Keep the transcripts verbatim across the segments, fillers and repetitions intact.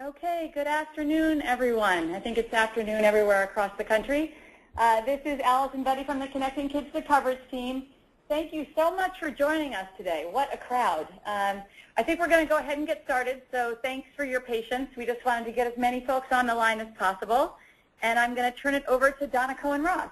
Okay, good afternoon, everyone. I think it's afternoon everywhere across the country. Uh, this is Allison Betty from the Connecting Kids to Coverage team. Thank you so much for joining us today. What a crowd. Um, I think we're going to go ahead and get started, so thanks for your patience. We just wanted to get as many folks on the line as possible, and I'm going to turn it over to Donna Cohen Ross.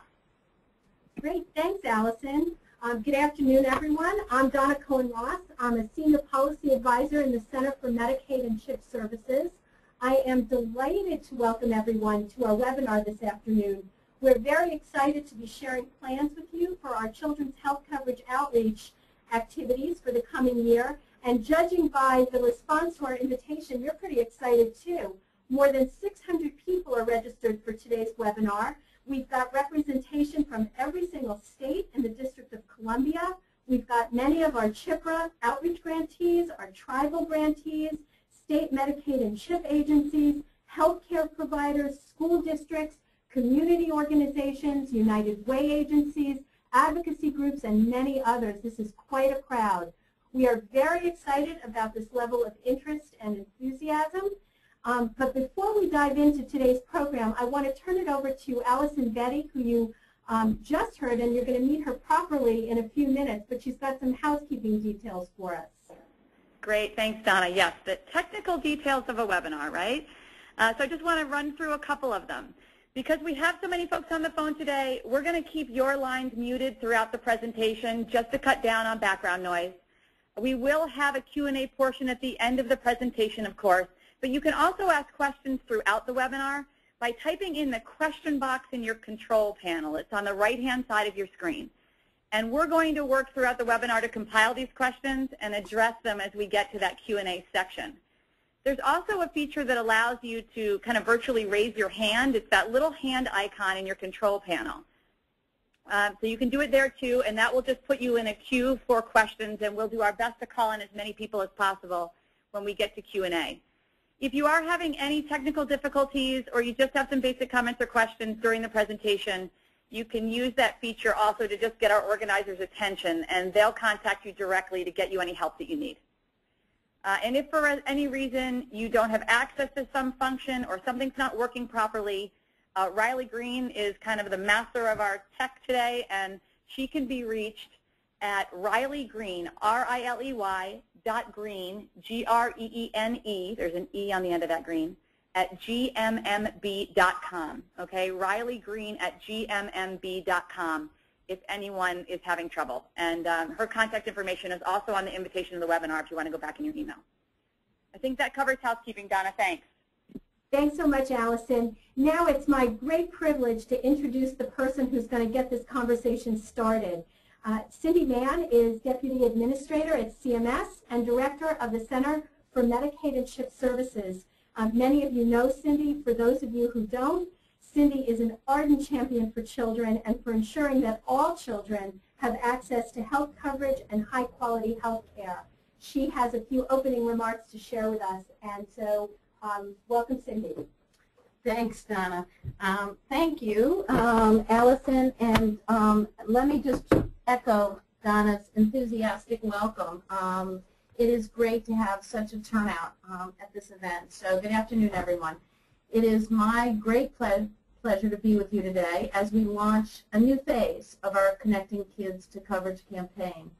Great. Thanks, Allison. Um, good afternoon, everyone. I'm Donna Cohen Ross. I'm a Senior Policy Advisor in the Center for Medicaid and CHIP Services. I am delighted to welcome everyone to our webinar this afternoon. We're very excited to be sharing plans with you for our children's health coverage outreach activities for the coming year. And judging by the response to our invitation, you're pretty excited too. More than six hundred people are registered for today's webinar. We've got representation from every single state in the District of Columbia. We've got many of our CHIPRA outreach grantees, our tribal grantees, state Medicaid and CHIP agencies, healthcare providers, school districts, community organizations, United Way agencies, advocacy groups, and many others. This is quite a crowd. We are very excited about this level of interest and enthusiasm. Um, but before we dive into today's program, I want to turn it over to Allison Betty, who you um, just heard, and you're going to meet her properly in a few minutes, but she's got some housekeeping details for us. Great. Thanks, Donna. Yes, the technical details of a webinar, right? Uh, so I just want to run through a couple of them. Because we have so many folks on the phone today, we're going to keep your lines muted throughout the presentation just to cut down on background noise. We will have a Q and A portion at the end of the presentation, of course. But you can also ask questions throughout the webinar by typing in the question box in your control panel. It's on the right-hand side of your screen. And we're going to work throughout the webinar to compile these questions and address them as we get to that Q and A section. There's also a feature that allows you to kind of virtually raise your hand. It's that little hand icon in your control panel. Um, so you can do it there, too, and that will just put you in a queue for questions, and we'll do our best to call in as many people as possible when we get to Q and A. If you are having any technical difficulties or you just have some basic comments or questions during the presentation, you can use that feature also to just get our organizers' attention, and they'll contact you directly to get you any help that you need. Uh, and if for any reason you don't have access to some function or something's not working properly, uh, Riley Green is kind of the master of our tech today, and she can be reached at Riley Green, R I L E Y, dot green, G R E E N E, there's an E on the end of that green, at G M M B dot com. Okay, Riley Green at G M M B dot com if anyone is having trouble. And um, her contact information is also on the invitation to the webinar if you want to go back in your email. I think that covers housekeeping, Donna. Thanks. Thanks so much, Allison. Now it's my great privilege to introduce the person who's going to get this conversation started. Uh, Cindy Mann is Deputy Administrator at C M S and Director of the Center for Medicaid and CHIP Services. Um, many of you know Cindy. For those of you who don't, Cindy is an ardent champion for children and for ensuring that all children have access to health coverage and high-quality health care. She has a few opening remarks to share with us, and so um, welcome, Cindy. Thanks, Donna. Um, thank you, um, Allison, and um, let me just echo Donna's enthusiastic welcome. Um, it is great to have such a turnout um, at this event. So good afternoon, everyone. It is my great ple pleasure to be with you today as we launch a new phase of our Connecting Kids to Coverage campaign.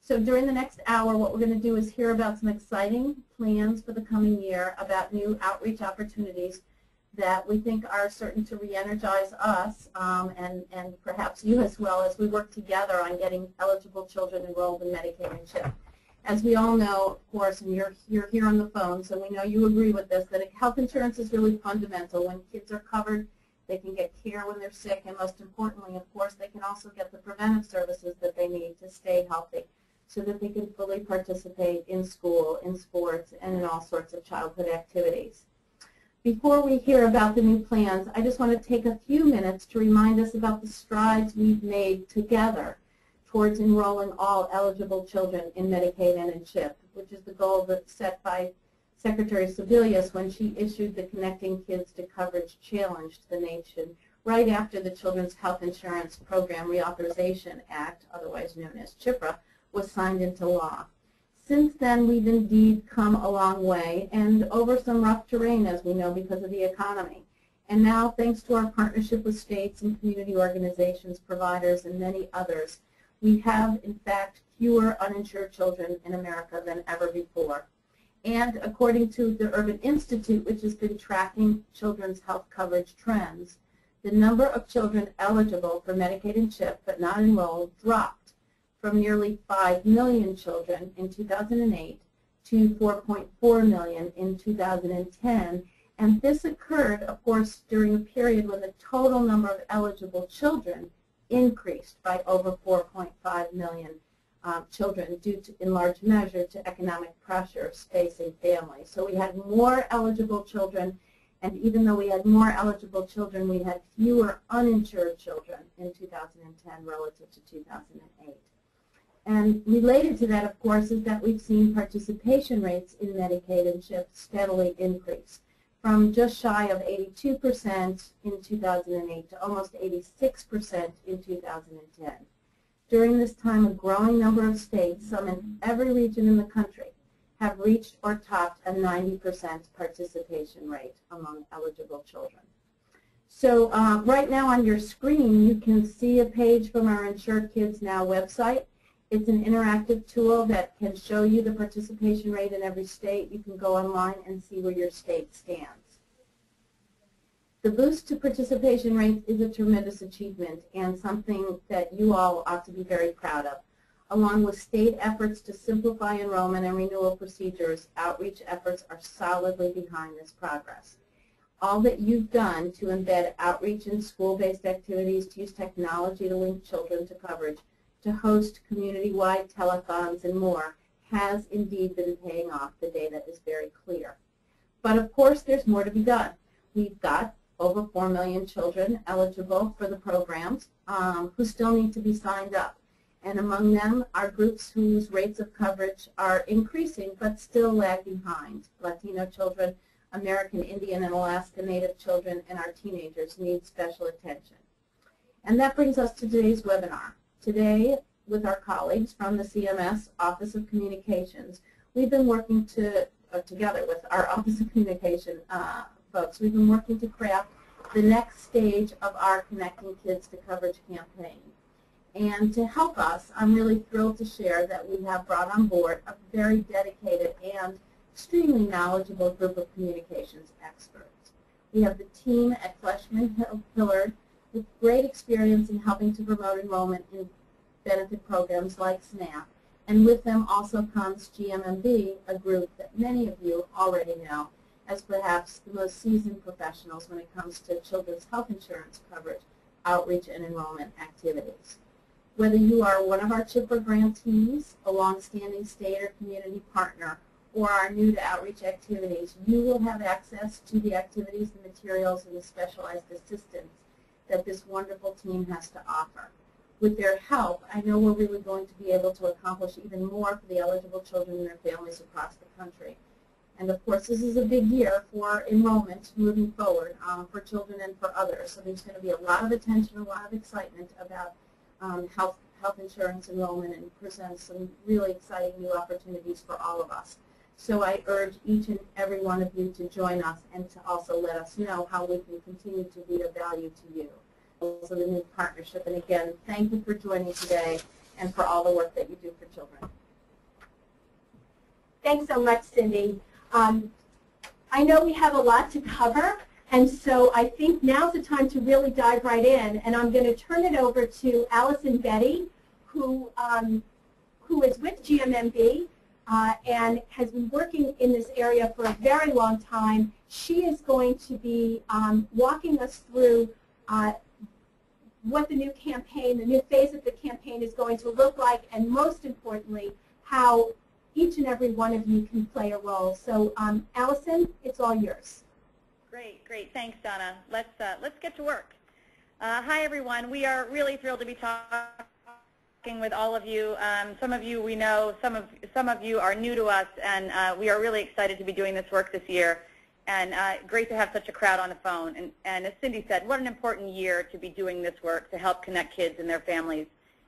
So during the next hour, what we're going to do is hear about some exciting plans for the coming year about new outreach opportunities that we think are certain to re-energize us um, and, and perhaps you as well as we work together on getting eligible children enrolled in Medicaid and CHIP. As we all know, of course, and you're, you're here on the phone, so we know you agree with this, that health insurance is really fundamental. When kids are covered, they can get care when they're sick, and most importantly, of course, they can also get the preventive services that they need to stay healthy so that they can fully participate in school, in sports, and in all sorts of childhood activities. Before we hear about the new plans, I just want to take a few minutes to remind us about the strides we've made together towards enrolling all eligible children in Medicaid and in CHIP, which is the goal that's set by Secretary Sebelius when she issued the Connecting Kids to Coverage Challenge to the nation right after the Children's Health Insurance Program Reauthorization Act, otherwise known as CHIPRA, was signed into law. Since then, we've indeed come a long way and over some rough terrain, as we know, because of the economy. And now, thanks to our partnership with states and community organizations, providers, and many others, we have, in fact, fewer uninsured children in America than ever before. And according to the Urban Institute, which has been tracking children's health coverage trends, the number of children eligible for Medicaid and CHIP but not enrolled dropped from nearly five million children in two thousand eight to four point four million in two thousand ten. And this occurred, of course, during a period when the total number of eligible children increased by over four point five million uh, children due to, in large measure, to economic pressures facing families. So we had more eligible children, and even though we had more eligible children, we had fewer uninsured children in two thousand ten relative to two thousand eight. And related to that, of course, is that we've seen participation rates in Medicaid and CHIP steadily increase from just shy of eighty-two percent in two thousand eight to almost eighty-six percent in two thousand ten. During this time, a growing number of states, some in every region in the country, have reached or topped a ninety percent participation rate among eligible children. So uh, right now on your screen, you can see a page from our Insure Kids Now website. It's an interactive tool that can show you the participation rate in every state. You can go online and see where your state stands. The boost to participation rates is a tremendous achievement and something that you all ought to be very proud of, along with state efforts to simplify enrollment and renewal procedures. Outreach efforts are solidly behind this progress. All that you've done to embed outreach in school-based activities, to use technology to link children to coverage, to host community-wide telethons and more has indeed been paying off. The data is very clear. But of course, there's more to be done. We've got over four million children eligible for the programs um, who still need to be signed up. And among them are groups whose rates of coverage are increasing but still lag behind. Latino children, American Indian and Alaska Native children, and our teenagers need special attention. And that brings us to today's webinar. Today, with our colleagues from the C M S Office of Communications, we've been working to, uh, together with our Office of Communication uh, folks, we've been working to craft the next stage of our Connecting Kids to Coverage campaign. And to help us, I'm really thrilled to share that we have brought on board a very dedicated and extremely knowledgeable group of communications experts. We have the team at Fleishman-Hillard with great experience in helping to promote enrollment in benefit programs like SNAP. And with them also comes G M M B, a group that many of you already know as perhaps the most seasoned professionals when it comes to children's health insurance coverage, outreach, and enrollment activities. Whether you are one of our CHIPRA grantees, a longstanding state or community partner, or are new to outreach activities, you will have access to the activities, the materials, and the specialized assistance that this wonderful team has to offer. With their help, I know we're really going to be able to accomplish even more for the eligible children and their families across the country. And of course, this is a big year for enrollment moving forward um, for children and for others. So there's going to be a lot of attention, a lot of excitement about um, health, health insurance enrollment, and presents some really exciting new opportunities for all of us. So I urge each and every one of you to join us and to also let us know how we can continue to be of value to you. Also the new partnership. And again, thank you for joining today and for all the work that you do for children. Thanks so much, Cindy. Um, I know we have a lot to cover, and so I think now's the time to really dive right in. And I'm going to turn it over to Allison Betty, who, um, who is with G M M B. Uh, and has been working in this area for a very long time. She is going to be um, walking us through uh, what the new campaign, the new phase of the campaign is going to look like, and most importantly, how each and every one of you can play a role. So um, Allison, it's all yours. Great, great. Thanks, Donna. Let's, uh, let's get to work. Uh, hi, everyone. We are really thrilled to be talking with all of you. Um, some of you we know, some of, some of you are new to us, and uh, we are really excited to be doing this work this year, and uh, great to have such a crowd on the phone. And, and as Cindy said, what an important year to be doing this work to help connect kids and their families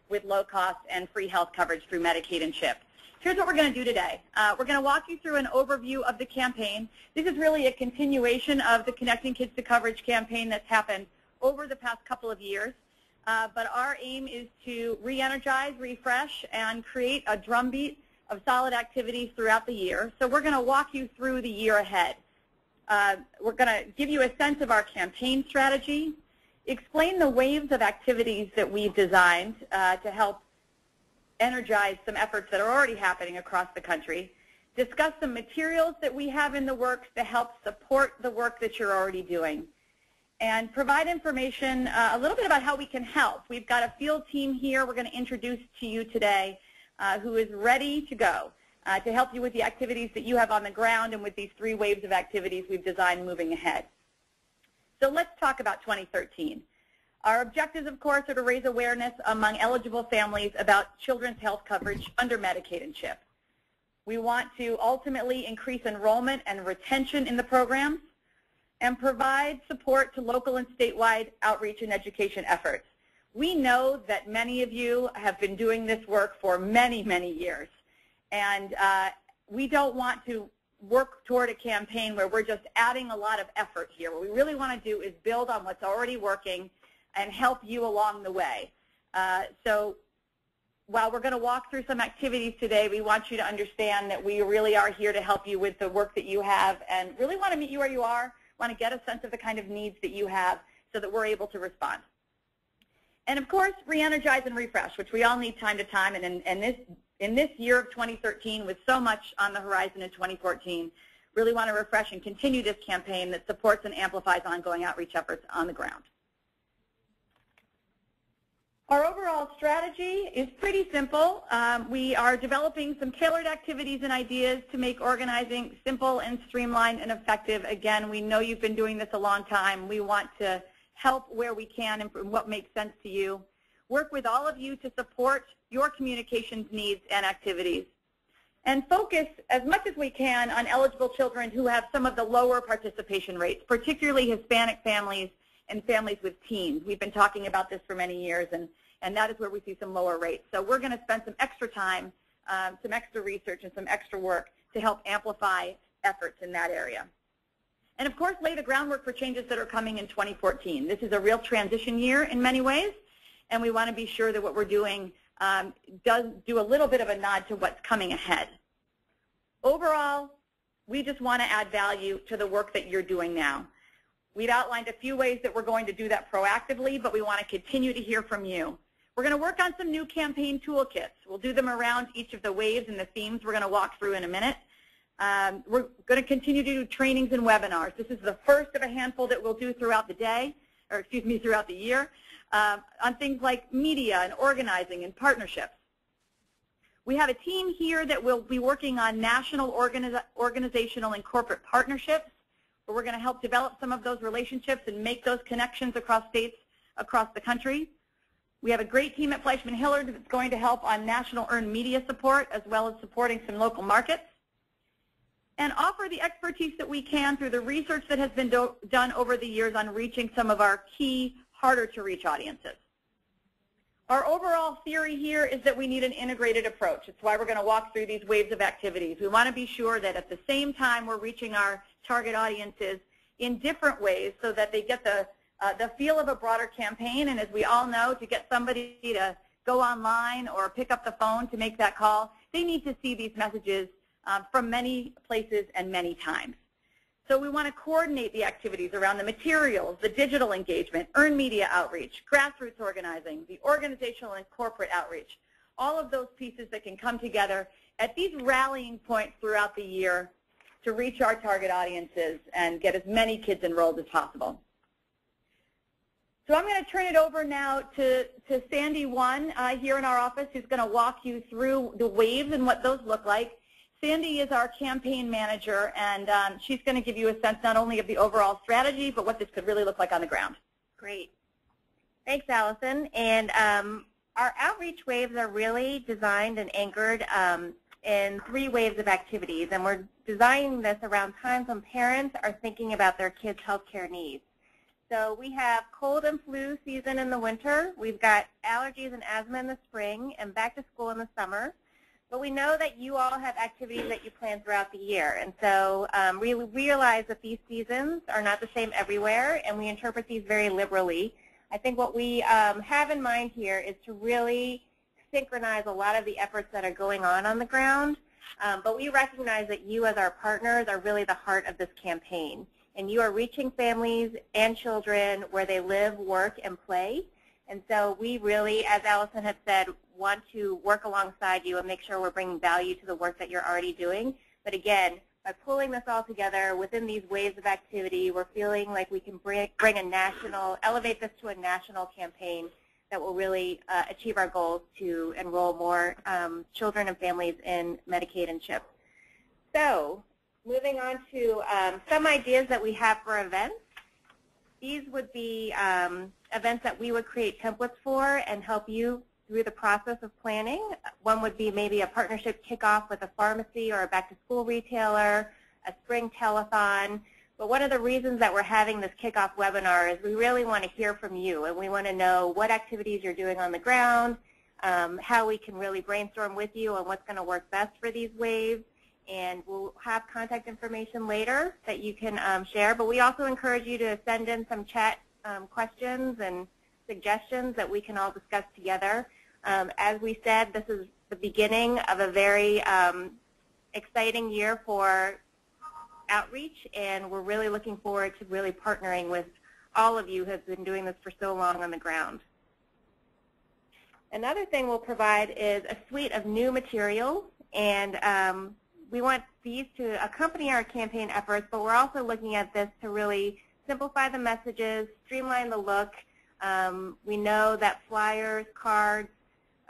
with low cost and free health coverage through Medicaid and CHIP. here's what we're going to do today. Uh, we're going to walk you through an overview of the campaign. This is really a continuation of the Connecting Kids to Coverage campaign that's happened over the past couple of years. Uh, but our aim is to re-energize, refresh, and create a drumbeat of solid activities throughout the year. So we're going to walk you through the year ahead. Uh, we're going to give you a sense of our campaign strategy, explain the waves of activities that we've designed uh, to help energize some efforts that are already happening across the country, discuss some materials that we have in the works to help support the work that you're already doing, and provide information uh, a little bit about how we can help. We've got a field team here we're going to introduce to you today uh, who is ready to go uh, to help you with the activities that you have on the ground and with these three waves of activities we've designed moving ahead. So let's talk about twenty thirteen. Our objectives, of course, are to raise awareness among eligible families about children's health coverage under Medicaid and CHIP. We want to ultimately increase enrollment and retention in the programs, and provide support to local and statewide outreach and education efforts. We know that many of you have been doing this work for many, many years, and uh, we don't want to work toward a campaign where we're just adding a lot of effort here. What we really want to do is build on what's already working and help you along the way. Uh, so while we're going to walk through some activities today, we want you to understand that we really are here to help you with the work that you have and really want to meet you where you are. Want to get a sense of the kind of needs that you have so that we're able to respond. And of course, re-energize and refresh, which we all need time to time. And in, in, this, in this year of twenty thirteen, with so much on the horizon in twenty fourteen, really want to refresh and continue this campaign that supports and amplifies ongoing outreach efforts on the ground. Our overall strategy is pretty simple. Um, we are developing some tailored activities and ideas to make organizing simple and streamlined and effective. Again, we know you've been doing this a long time. We want to help where we can and what makes sense to you. Work with all of you to support your communications needs and activities. And focus as much as we can on eligible children who have some of the lower participation rates, particularly Hispanic families and families with teens. We've been talking about this for many years, and And that is where we see some lower rates. So we're going to spend some extra time, um, some extra research, and some extra work to help amplify efforts in that area. And of course, lay the groundwork for changes that are coming in twenty fourteen. This is a real transition year in many ways, and we want to be sure that what we're doing um, does do a little bit of a nod to what's coming ahead. Overall, we just want to add value to the work that you're doing now. We've outlined a few ways that we're going to do that proactively, but we want to continue to hear from you. We're going to work on some new campaign toolkits. We'll do them around each of the waves and the themes we're going to walk through in a minute. Um, we're going to continue to do trainings and webinars. This is the first of a handful that we'll do throughout the day, or excuse me, throughout the year, um, on things like media and organizing and partnerships. We have a team here that will be working on national organi- organizational and corporate partnerships, where we're going to help develop some of those relationships and make those connections across states, across the country. We have a great team at Fleishman-Hillard that's going to help on national earned media support, as well as supporting some local markets, and offer the expertise that we can through the research that has been do done over the years on reaching some of our key, harder-to-reach audiences. Our overall theory here is that we need an integrated approach. It's why we're going to walk through these waves of activities. We want to be sure that at the same time we're reaching our target audiences in different ways so that they get the Uh, the feel of a broader campaign, and as we all know, to get somebody to go online or pick up the phone to make that call, they need to see these messages uh, from many places and many times. So we want to coordinate the activities around the materials, the digital engagement, earned media outreach, grassroots organizing, the organizational and corporate outreach, all of those pieces that can come together at these rallying points throughout the year to reach our target audiences and get as many kids enrolled as possible. So I'm going to turn it over now to, to Sandy Wan uh, here in our office, who's going to walk you through the waves and what those look like. Sandy is our campaign manager, and um, she's going to give you a sense not only of the overall strategy, but what this could really look like on the ground. Great. Thanks, Allison. And um, our outreach waves are really designed and anchored um, in three waves of activities, and we're designing this around times when parents are thinking about their kids' health care needs. So we have cold and flu season in the winter, we've got allergies and asthma in the spring, and back to school in the summer. But we know that you all have activities that you plan throughout the year. And so um, we realize that these seasons are not the same everywhere, and we interpret these very liberally. I think what we um, have in mind here is to really synchronize a lot of the efforts that are going on on the ground. Um, but we recognize that you as our partners are really the heart of this campaign. And you are reaching families and children where they live, work, and play. And so we really, as Allison had said, want to work alongside you and make sure we're bringing value to the work that you're already doing. But again, by pulling this all together within these waves of activity, we're feeling like we can bring, bring a national, elevate this to a national campaign that will really uh, achieve our goals to enroll more um, children and families in Medicaid and CHIP. So moving on to um, some ideas that we have for events. These would be um, events that we would create templates for and help you through the process of planning. One would be maybe a partnership kickoff with a pharmacy or a back-to-school retailer, a spring telethon. But one of the reasons that we're having this kickoff webinar is we really want to hear from you, and we want to know what activities you're doing on the ground, um, how we can really brainstorm with you on what's going to work best for these waves. And we'll have contact information later that you can um, share. But we also encourage you to send in some chat um, questions and suggestions that we can all discuss together. Um, as we said, this is the beginning of a very um, exciting year for outreach, and we're really looking forward to really partnering with all of you who have been doing this for so long on the ground. Another thing we'll provide is a suite of new material, and um, we want these to accompany our campaign efforts, but we're also looking at this to really simplify the messages, streamline the look. Um, we know that flyers, cards,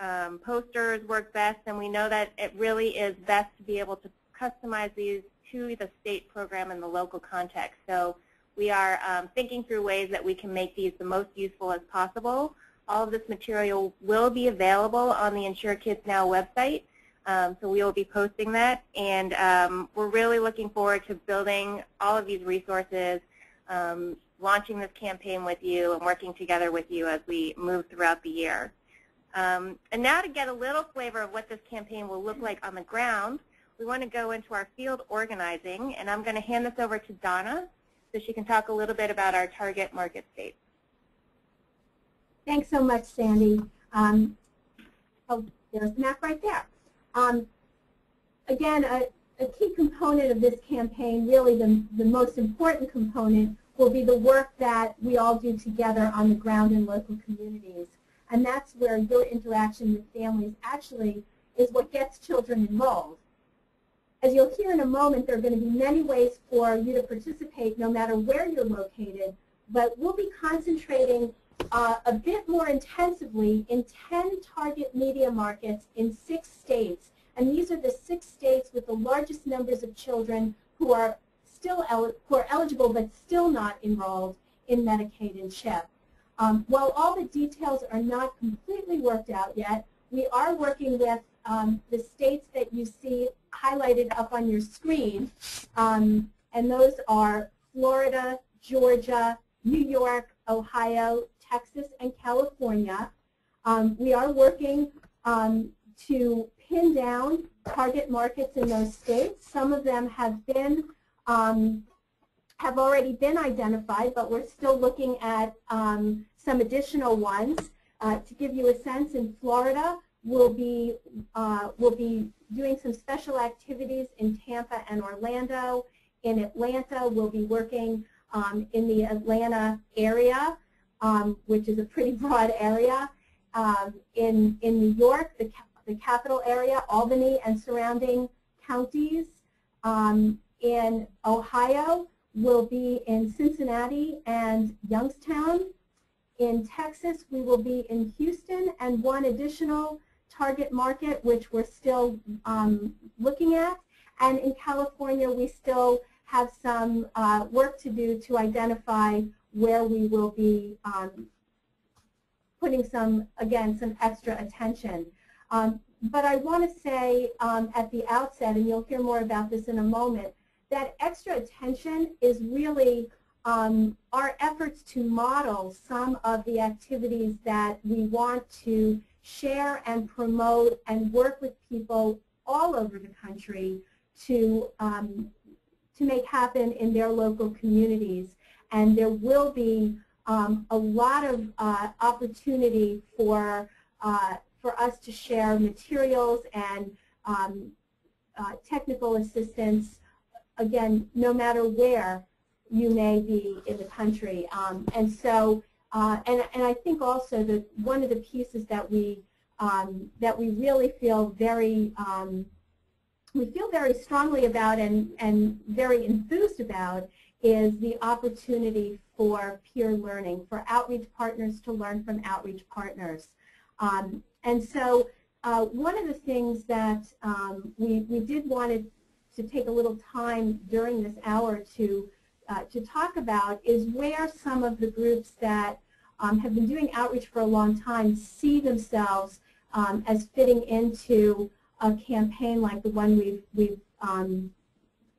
um, posters work best, and we know that it really is best to be able to customize these to the state program and the local context. So we are um, thinking through ways that we can make these the most useful as possible. All of this material will be available on the Insure Kids Now website. Um, so we will be posting that, and um, we're really looking forward to building all of these resources, um, launching this campaign with you, and working together with you as we move throughout the year. Um, and now to get a little flavor of what this campaign will look like on the ground, we want to go into our field organizing, and I'm going to hand this over to Donna so she can talk a little bit about our target market states. Thanks so much, Sandy. Um, oh, there's the map right there. Um, again, a, a key component of this campaign, really the, the most important component, will be the work that we all do together on the ground in local communities. And that's where your interaction with families actually is what gets children enrolled. As you'll hear in a moment, there are going to be many ways for you to participate no matter where you're located, but we'll be concentrating Uh, a bit more intensively in ten target media markets in six states. And these are the six states with the largest numbers of children who are still el who are eligible but still not enrolled in Medicaid and CHIP. Um, while all the details are not completely worked out yet, we are working with um, the states that you see highlighted up on your screen. Um, and those are Florida, Georgia, New York, Ohio, Texas, and California. Um, we are working um, to pin down target markets in those states. Some of them have been, um, have already been identified, but we're still looking at um, some additional ones. Uh, to give you a sense, in Florida, we'll be, uh, we'll be doing some special activities in Tampa and Orlando. In Atlanta, we'll be working um, in the Atlanta area, Um, which is a pretty broad area. Um, in, in New York, the, cap the capital area, Albany and surrounding counties. Um, in Ohio, we'll be in Cincinnati and Youngstown. In Texas, we will be in Houston, and one additional target market, which we're still um, looking at. And in California, we still have some uh, work to do to identify where we will be um, putting some, again, some extra attention. Um, but I want to say um, at the outset, and you'll hear more about this in a moment, that extra attention is really um, our efforts to model some of the activities that we want to share and promote and work with people all over the country to, um, to make happen in their local communities. And there will be um, a lot of uh, opportunity for, uh, for us to share materials and um, uh, technical assistance, again, no matter where you may be in the country. Um, and so, uh, and, and I think also that one of the pieces that we, um, that we really feel very, um, we feel very strongly about and, and very enthused about is the opportunity for peer learning, for outreach partners to learn from outreach partners. Um, and so uh, one of the things that um, we, we did want to take a little time during this hour to, uh, to talk about is where some of the groups that um, have been doing outreach for a long time see themselves um, as fitting into a campaign like the one we've, we've um,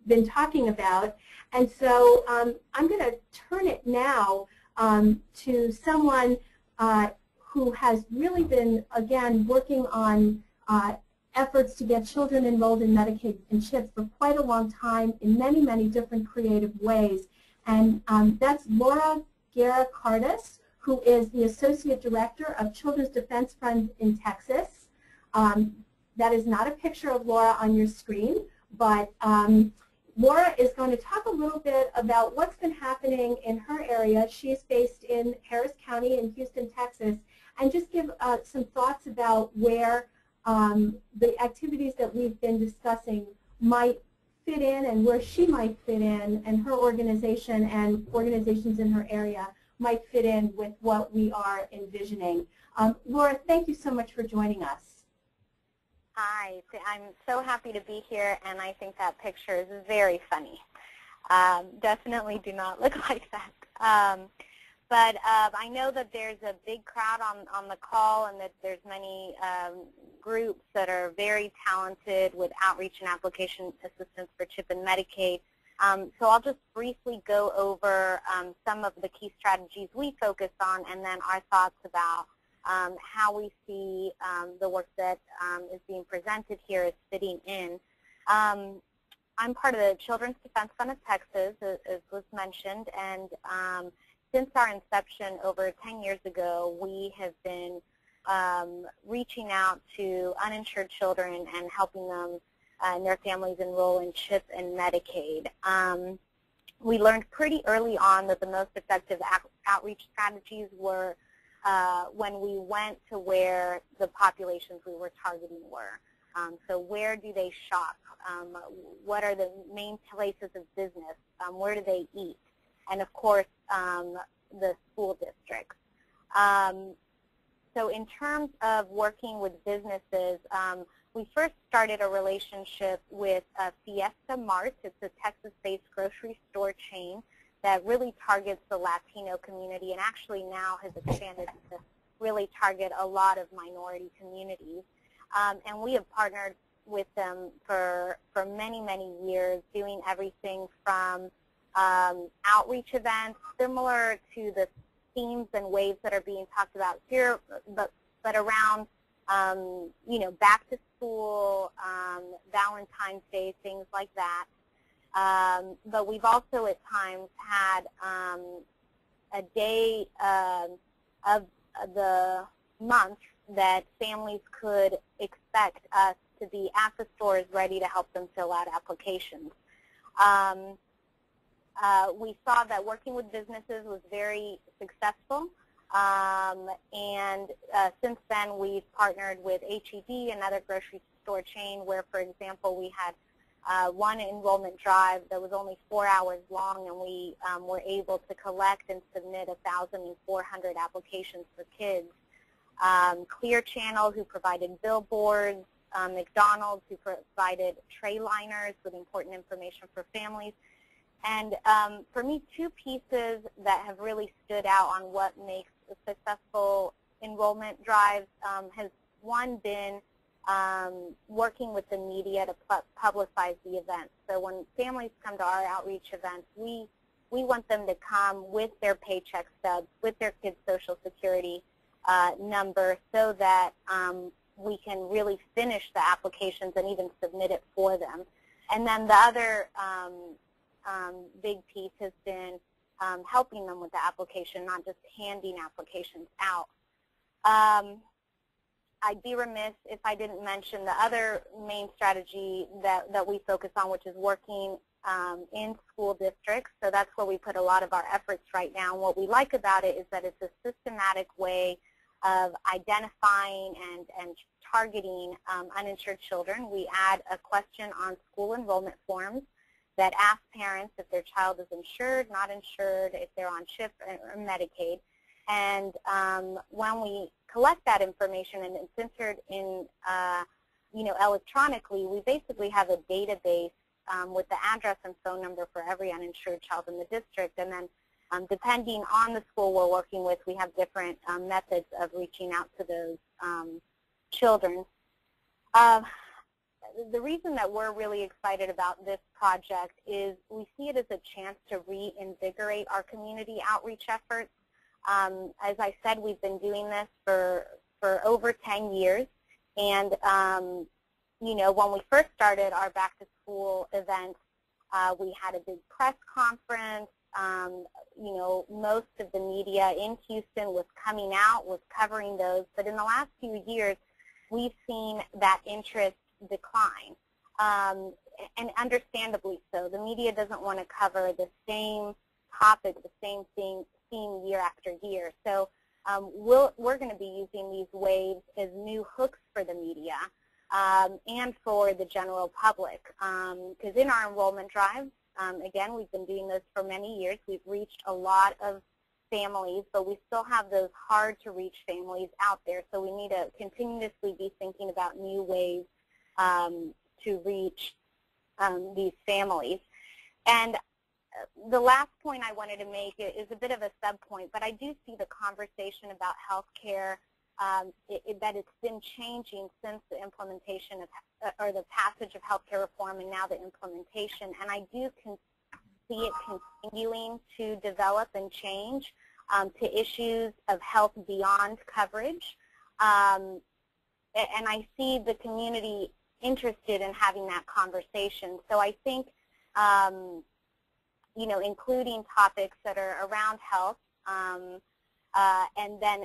been talking about. And so um, I'm going to turn it now um, to someone uh, who has really been, again, working on uh, efforts to get children enrolled in Medicaid and CHIP for quite a long time in many, many different creative ways. And um, that's Laura Guerra-Cardis, who is the Associate Director of Children's Defense Fund in Texas. Um, that is not a picture of Laura on your screen, but um, Laura is going to talk a little bit about what's been happening in her area. She is based in Harris County in Houston, Texas, and just give uh, some thoughts about where um, the activities that we've been discussing might fit in and where she might fit in and her organization and organizations in her area might fit in with what we are envisioning. Um, Laura, thank you so much for joining us. Hi, I'm so happy to be here, and I think that picture is very funny. Um, definitely do not look like that. Um, but uh, I know that there's a big crowd on, on the call, and that there's many um, groups that are very talented with outreach and application assistance for CHIP and Medicaid. Um, so I'll just briefly go over um, some of the key strategies we focus on, and then our thoughts about Um, how we see um, the work that um, is being presented here is fitting in. Um, I'm part of the Children's Defense Fund of Texas, as, as was mentioned, and um, since our inception over ten years ago, we have been um, reaching out to uninsured children and helping them uh, and their families enroll in CHIP and Medicaid. Um, we learned pretty early on that the most effective out outreach strategies were Uh, when we went to where the populations we were targeting were. Um, so where do they shop? Um, what are the main places of business? Um, where do they eat? And of course, um, the school districts. Um, so in terms of working with businesses, um, we first started a relationship with uh, Fiesta Mart. It's a Texas-based grocery store chain that really targets the Latino community, and actually now has expanded to really target a lot of minority communities. Um, and we have partnered with them for, for many, many years, doing everything from um, outreach events similar to the themes and waves that are being talked about here, but, but around um, you know, back to school, um, Valentine's Day, things like that. Um, but we've also at times had um, a day uh, of the month that families could expect us to be at the stores ready to help them fill out applications. Um, uh, we saw that working with businesses was very successful, um, and uh, since then we've partnered with H E B, another grocery store chain, where, for example, we had Uh, one enrollment drive that was only four hours long, and we um, were able to collect and submit one thousand four hundred applications for kids. Um, Clear Channel, who provided billboards, um, McDonald's, who provided tray liners with important information for families. And um, for me, two pieces that have really stood out on what makes a successful enrollment drive um, has, one, been Um, working with the media to pu publicize the event. So when families come to our outreach events, we, we want them to come with their paycheck stubs, with their kids' social security uh, number, so that um, we can really finish the applications and even submit it for them. And then the other um, um, big piece has been um, helping them with the application, not just handing applications out. Um, I'd be remiss if I didn't mention the other main strategy that, that we focus on, which is working um, in school districts. So that's where we put a lot of our efforts right now. And what we like about it is that it's a systematic way of identifying and, and targeting um, uninsured children. We add a question on school enrollment forms that asks parents if their child is insured, not insured, if they're on CHIP or Medicaid. And um, when we collect that information and it's entered in, uh, you know, electronically, we basically have a database um, with the address and phone number for every uninsured child in the district. And then um, depending on the school we're working with, we have different um, methods of reaching out to those um, children. Uh, the reason that we're really excited about this project is we see it as a chance to reinvigorate our community outreach efforts. Um, as I said, we've been doing this for, for over ten years, and um, you know, when we first started our back-to-school events, uh, we had a big press conference. Um, you know, most of the media in Houston was coming out, was covering those, but in the last few years, we've seen that interest decline, um, and understandably so. The media doesn't want to cover the same topic, the same thing, year after year. So um, we'll, we're going to be using these waves as new hooks for the media um, and for the general public. Because um, in our enrollment drives, um, again, we've been doing those for many years. We've reached a lot of families, but we still have those hard to reach families out there. So we need to continuously be thinking about new ways um, to reach um, these families. And the last point I wanted to make is a bit of a subpoint, but I do see the conversation about healthcare um, it, it, that it's been changing since the implementation of, uh, or the passage of healthcare reform, and now the implementation. And I do con see it continuing to develop and change um, to issues of health beyond coverage, um, and I see the community interested in having that conversation. So I think. Um, you know, including topics that are around health, um, uh, and then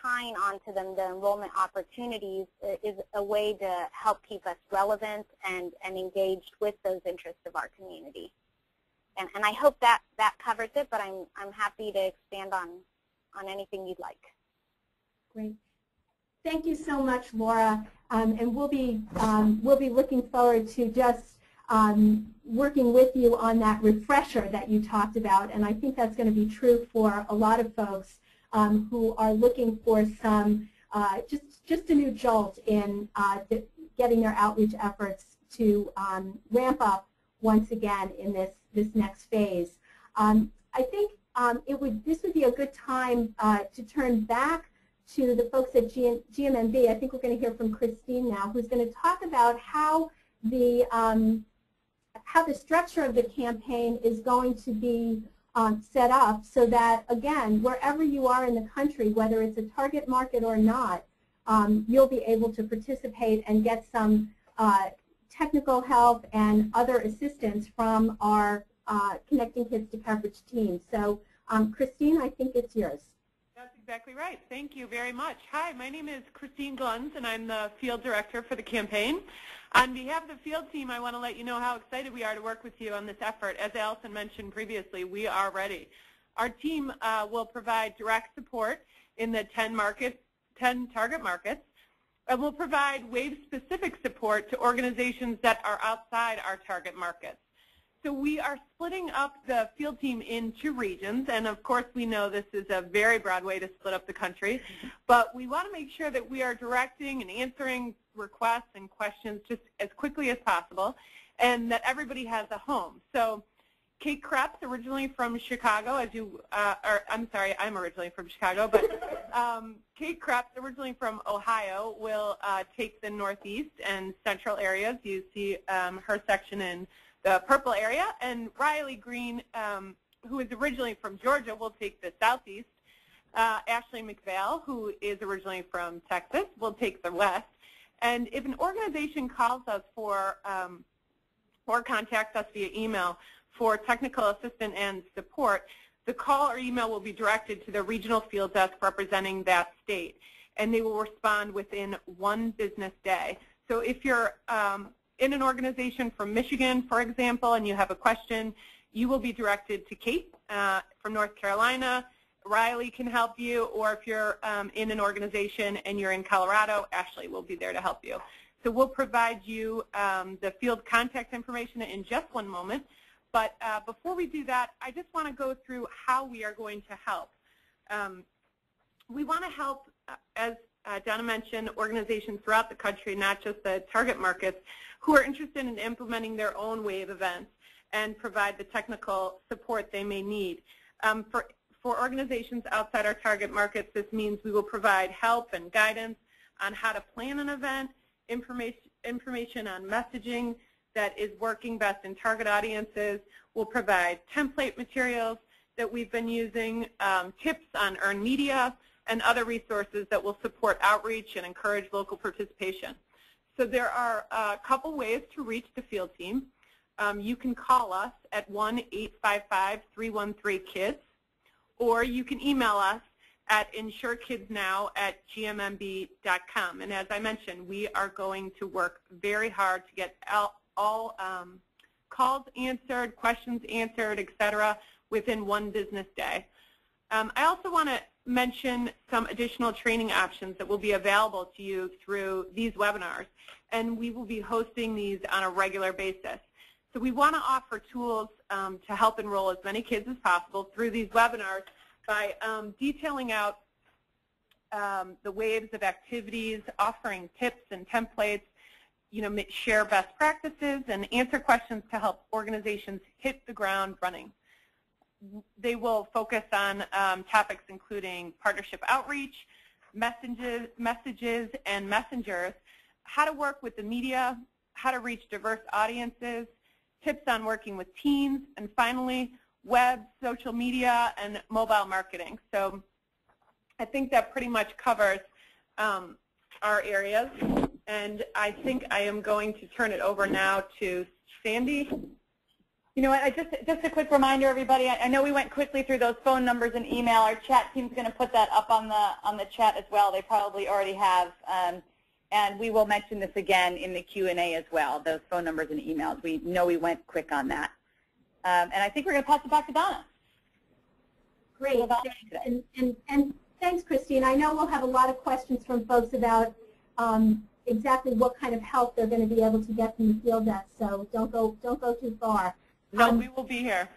tying onto them the enrollment opportunities is a way to help keep us relevant and, and engaged with those interests of our community. And, and I hope that that covers it, but I'm, I'm happy to expand on, on anything you'd like. Great. Thank you so much, Laura. Um, and we'll be, um, we'll be looking forward to just Um, working with you on that refresher that you talked about, and I think that's going to be true for a lot of folks um, who are looking for some uh, just just a new jolt in uh, getting their outreach efforts to um, ramp up once again in this this next phase. Um, I think um, it would this would be a good time uh, to turn back to the folks at G M M B. I think we're going to hear from Christine now, who's going to talk about how the um, how the structure of the campaign is going to be um, set up so that, again, wherever you are in the country, whether it's a target market or not, um, you'll be able to participate and get some uh, technical help and other assistance from our uh, Connecting Kids to Coverage team. So, um, Christine, I think it's yours. That's exactly right. Thank you very much. Hi, my name is Christine Glunz, and I'm the field director for the campaign. On behalf of the field team, I want to let you know how excited we are to work with you on this effort. As Allison mentioned previously, we are ready. Our team uh, will provide direct support in the ten, market, ten target markets, and we'll provide wave-specific support to organizations that are outside our target markets. So we are splitting up the field team into regions, and of course we know this is a very broad way to split up the country, but we want to make sure that we are directing and answering requests and questions just as quickly as possible, and that everybody has a home. So Kate Krebs, originally from Chicago, as you, uh, or I'm sorry, I'm originally from Chicago, but um, Kate Krebs, originally from Ohio, will uh, take the Northeast and Central areas. You see um, her section in the purple area, and Riley Green, um, who is originally from Georgia, will take the Southeast. Uh, Ashley McPhail, who is originally from Texas, will take the West. And if an organization calls us for um, or contacts us via email for technical assistance and support, the call or email will be directed to the regional field desk representing that state, and they will respond within one business day. So if you're um, in an organization from Michigan, for example, and you have a question, you will be directed to Kate uh, from North Carolina. Riley can help you, or if you're um, in an organization and you're in Colorado, Ashley will be there to help you. So we'll provide you um, the field contact information in just one moment. But uh, before we do that, I just want to go through how we are going to help. Um, we want to help, as uh, Donna mentioned, organizations throughout the country, not just the target markets, who are interested in implementing their own wave events and provide the technical support they may need. Um, for, for organizations outside our target markets, this means we will provide help and guidance on how to plan an event, information, information on messaging that is working best in target audiences. We'll provide template materials that we've been using, um, tips on earned media, and other resources that will support outreach and encourage local participation. So there are a couple ways to reach the field team. Um, you can call us at one eight five five, three one three, KIDS, or you can email us at insure kids now at g m m b dot com. And as I mentioned, we are going to work very hard to get out all um, calls answered, questions answered, et cetera, within one business day. Um, I also want to mention some additional training options that will be available to you through these webinars, and we will be hosting these on a regular basis. So we want to offer tools um, to help enroll as many kids as possible through these webinars by um, detailing out um, the waves of activities, offering tips and templates, you know, share best practices, and answer questions to help organizations hit the ground running. They will focus on um, topics including partnership outreach, messages, messages and messengers, how to work with the media, how to reach diverse audiences, tips on working with teens, and finally, web, social media, and mobile marketing. So I think that pretty much covers um, our areas. And I think I am going to turn it over now to Sandy. You know what, I just, just a quick reminder, everybody. I, I know we went quickly through those phone numbers and email. Our chat team's going to put that up on the, on the chat as well. They probably already have. Um, and we will mention this again in the Q and A as well, those phone numbers and emails. We know we went quick on that. Um, and I think we're going to pass it back to Donna. Great. And, and, and thanks, Christine. I know we'll have a lot of questions from folks about um, exactly what kind of help they're going to be able to get from the field desk, so don't go don't go too far. No, um, we will be here.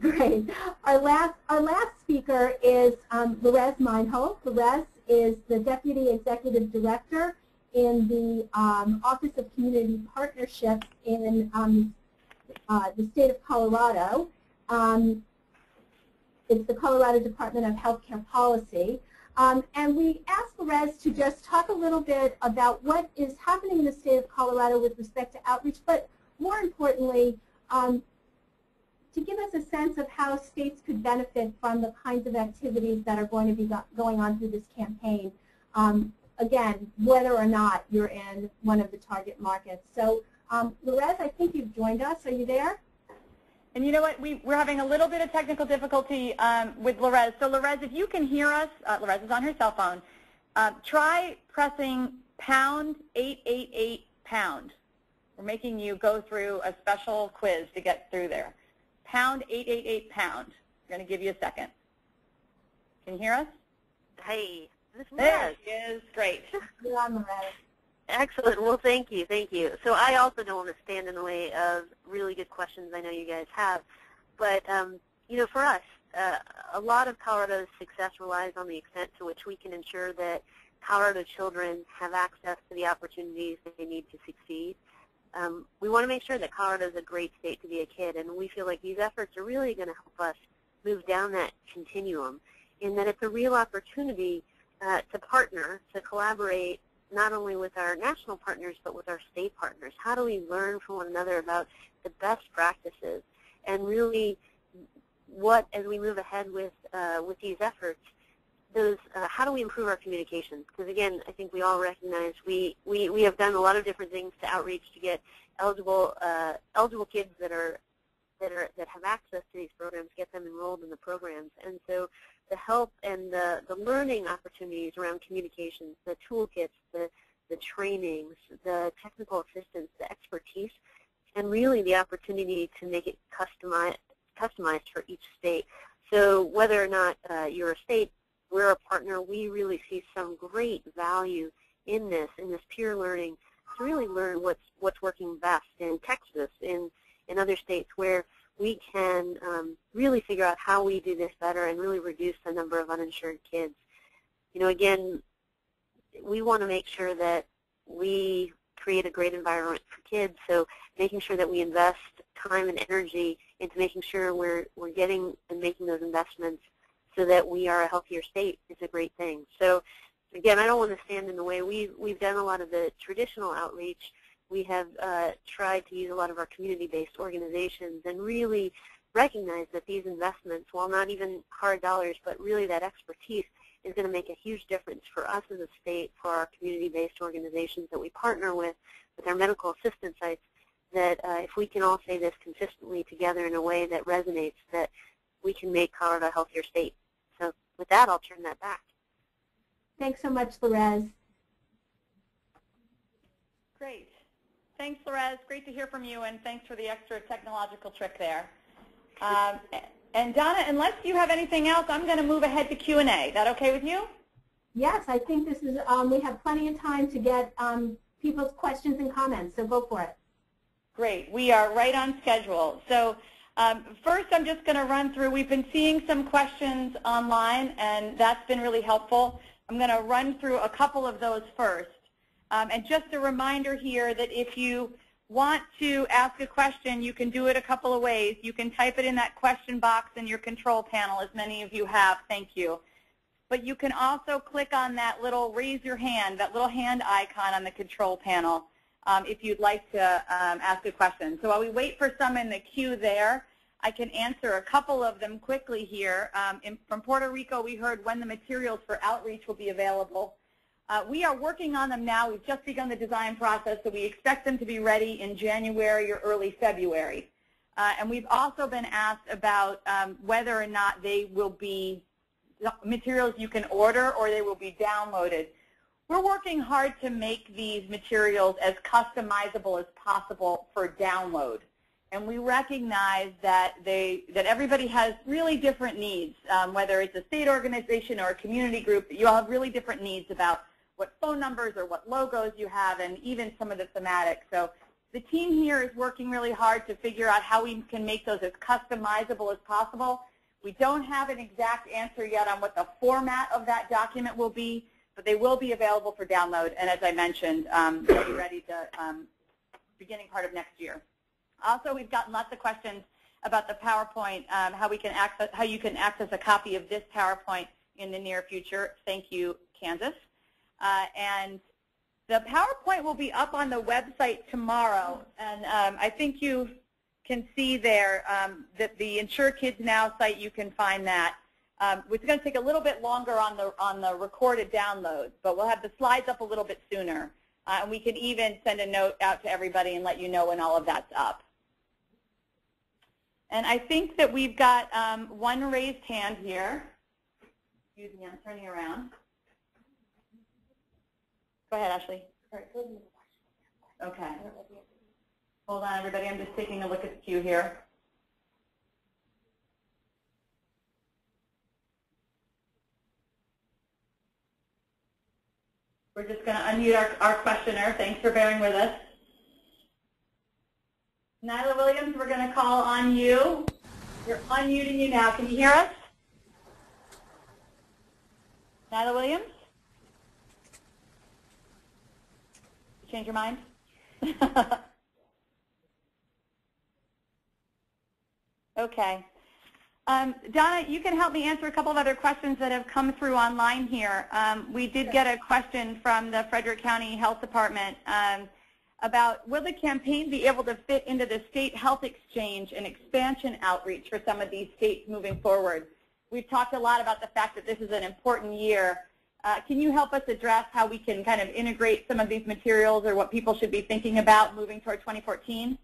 Great. Our last our last speaker is um, Lorez Meinhold. Lorez is the Deputy Executive Director in the um, Office of Community Partnerships in um, uh, the state of Colorado. Um, it's the Colorado Department of Health Care Policy. Um, and we asked Lorez to just talk a little bit about what is happening in the state of Colorado with respect to outreach, but more importantly, um, to give us a sense of how states could benefit from the kinds of activities that are going to be go going on through this campaign, um, again, whether or not you're in one of the target markets. So, um, Lorez, I think you've joined us. Are you there? And you know what, we, we're having a little bit of technical difficulty um, with Lorez. So Lorez, if you can hear us, uh, Lorez is on her cell phone, uh, try pressing pound eight eight eight pound. We're making you go through a special quiz to get through there. Pound eight eight eight pound. We're going to give you a second. Can you hear us? Hey, this is Lorez. There is. Great. You're on, Lorez. Excellent. Well, thank you. Thank you. So I also don't want to stand in the way of really good questions I know you guys have. But, um, you know, for us, uh, a lot of Colorado's success relies on the extent to which we can ensure that Colorado children have access to the opportunities that they need to succeed. Um, we want to make sure that Colorado is a great state to be a kid, and we feel like these efforts are really going to help us move down that continuum, in that it's a real opportunity uh, to partner, to collaborate, not only with our national partners, but with our state partners. How do we learn from one another about the best practices? And really, what, as we move ahead with, uh, with these efforts, is uh, how do we improve our communications? Because again, I think we all recognize we, we, we have done a lot of different things to outreach to get eligible uh, eligible kids that are that are that have access to these programs, get them enrolled in the programs. And so the help and the, the learning opportunities around communications, the toolkits, the the trainings, the technical assistance, the expertise, and really the opportunity to make it customized customized for each state. So whether or not uh, you're a state, we're a partner, we really see some great value in this, in this peer learning, to really learn what's what's working best in Texas, in, in other states where we can um, really figure out how we do this better and really reduce the number of uninsured kids. You know, again, we want to make sure that we create a great environment for kids, so making sure that we invest time and energy into making sure we're, we're getting and making those investments so that we are a healthier state is a great thing. So again, I don't want to stand in the way. We've, we've done a lot of the traditional outreach. We have uh, tried to use a lot of our community-based organizations and really recognize that these investments, while not even hard dollars, but really that expertise is going to make a huge difference for us as a state, for our community-based organizations that we partner with, with our medical assistance sites, that uh, if we can all say this consistently together in a way that resonates, that we can make Colorado a healthier state. So with that, I'll turn that back. Thanks so much, Lorez. Great. Thanks, Lorez. Great to hear from you, and thanks for the extra technological trick there. Um, and Donna, unless you have anything else, I'm going to move ahead to Q and A. That okay with you? Yes, I think this is. Um, we have plenty of time to get um, people's questions and comments, so go for it. Great. We are right on schedule. So um, first, I'm just going to run through. We've been seeing some questions online, and that's been really helpful. I'm going to run through a couple of those first. Um, and just a reminder here that if you want to ask a question, you can do it a couple of ways. You can type it in that question box in your control panel, as many of you have. Thank you. But you can also click on that little raise your hand, that little hand icon on the control panel um, if you'd like to um, ask a question. So while we wait for some in the queue there, I can answer a couple of them quickly here. Um, in, from Puerto Rico, we heard when the materials for outreach will be available. Uh, we are working on them now. We've just begun the design process, so we expect them to be ready in January or early February. Uh, and we've also been asked about um, whether or not they will be materials you can order or they will be downloaded. We're working hard to make these materials as customizable as possible for download. And we recognize that, they, that everybody has really different needs, um, whether it's a state organization or a community group. You all have really different needs about what phone numbers or what logos you have, and even some of the thematics. So the team here is working really hard to figure out how we can make those as customizable as possible. We don't have an exact answer yet on what the format of that document will be, but they will be available for download, and as I mentioned, um, they'll be ready to um, beginning part of next year. Also, we've gotten lots of questions about the PowerPoint, um, how we can access, how you can access a copy of this PowerPoint in the near future. Thank you, Kansas. Uh, and the PowerPoint will be up on the website tomorrow. And um, I think you can see there um, that the Insure Kids Now site, you can find that. Um, it's going to take a little bit longer on the, on the recorded download, but we'll have the slides up a little bit sooner. Uh, and we can even send a note out to everybody and let you know when all of that's up. And I think that we've got um, one raised hand here. Excuse me, I'm turning around. Go ahead, Ashley. Okay. Hold on, everybody. I'm just taking a look at the queue here. We're just going to unmute our, our questioner. Thanks for bearing with us. Nyla Williams, we're going to call on you. We're unmuting you now. Can you hear us? Nyla Williams? You change your mind? Okay. Um, Donna, you can help me answer a couple of other questions that have come through online here. Um, we did get a question from the Frederick County Health Department. Um, about will the campaign be able to fit into the state health exchange and expansion outreach for some of these states moving forward? We've talked a lot about the fact that this is an important year. Uh, can you help us address how we can kind of integrate some of these materials or what people should be thinking about moving toward twenty fourteen?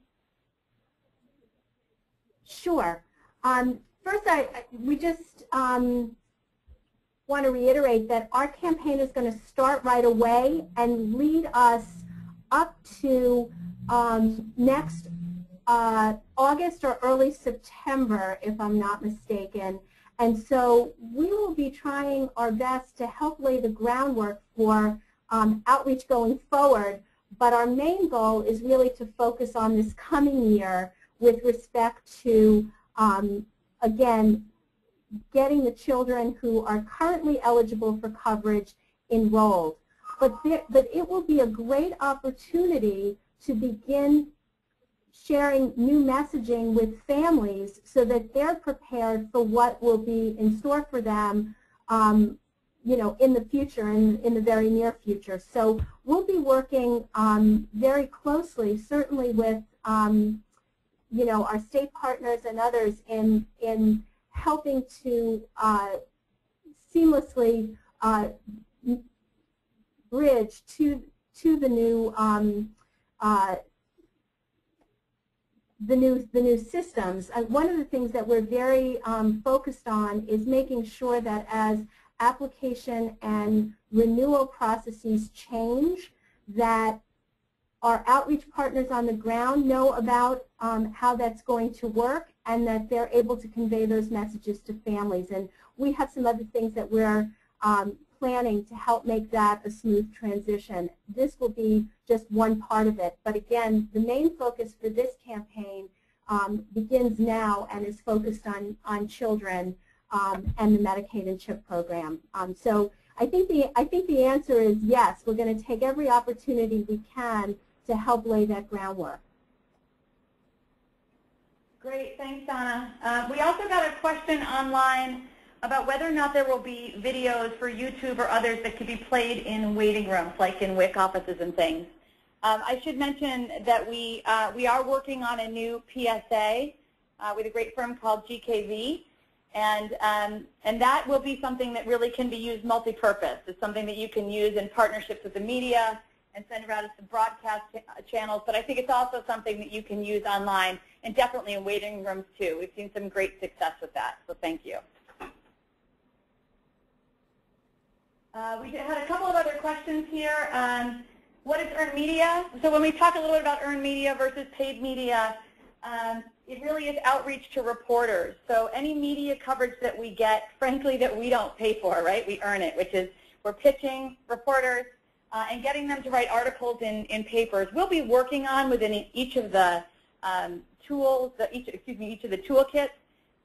Sure. Um, first, I, I, we just um, want to reiterate that our campaign is going to start right away and lead us up to um, next uh, August or early September, if I'm not mistaken. And so we will be trying our best to help lay the groundwork for um, outreach going forward, but our main goal is really to focus on this coming year with respect to, um, again, getting the children who are currently eligible for coverage enrolled. But, there, but it will be a great opportunity to begin sharing new messaging with families so that they're prepared for what will be in store for them um, you know, in the future, in, in the very near future. So we'll be working um, very closely, certainly with um, you know, our state partners and others in, in helping to uh, seamlessly uh, bridge to, to the new um, uh, the new, the new systems. And one of the things that we're very um, focused on is making sure that as application and renewal processes change, that our outreach partners on the ground know about um, how that's going to work and that they're able to convey those messages to families. And we have some other things that we're um, planning to help make that a smooth transition. This will be just one part of it. But again, the main focus for this campaign um, begins now and is focused on, on children um, and the Medicaid and CHIP program. Um, so I think, the, I think the answer is yes, we're going to take every opportunity we can to help lay that groundwork. Great, thanks, Donna. Uh, we also got a question online about whether or not there will be videos for YouTube or others that could be played in waiting rooms, like in W I C offices and things. Um, I should mention that we, uh, we are working on a new P S A uh, with a great firm called G K V, and, um, and that will be something that really can be used multi-purpose. It's something that you can use in partnerships with the media and send around to some broadcast channels, but I think it's also something that you can use online and definitely in waiting rooms too. We've seen some great success with that, so thank you. Uh, we had a couple of other questions here. Um, what is earned media? So when we talk a little bit about earned media versus paid media, um, it really is outreach to reporters. So any media coverage that we get, frankly, that we don't pay for, right? We earn it, which is we're pitching reporters uh, and getting them to write articles in, in papers. We'll be working on within each of the um, tools, the, each, excuse me, each of the toolkits.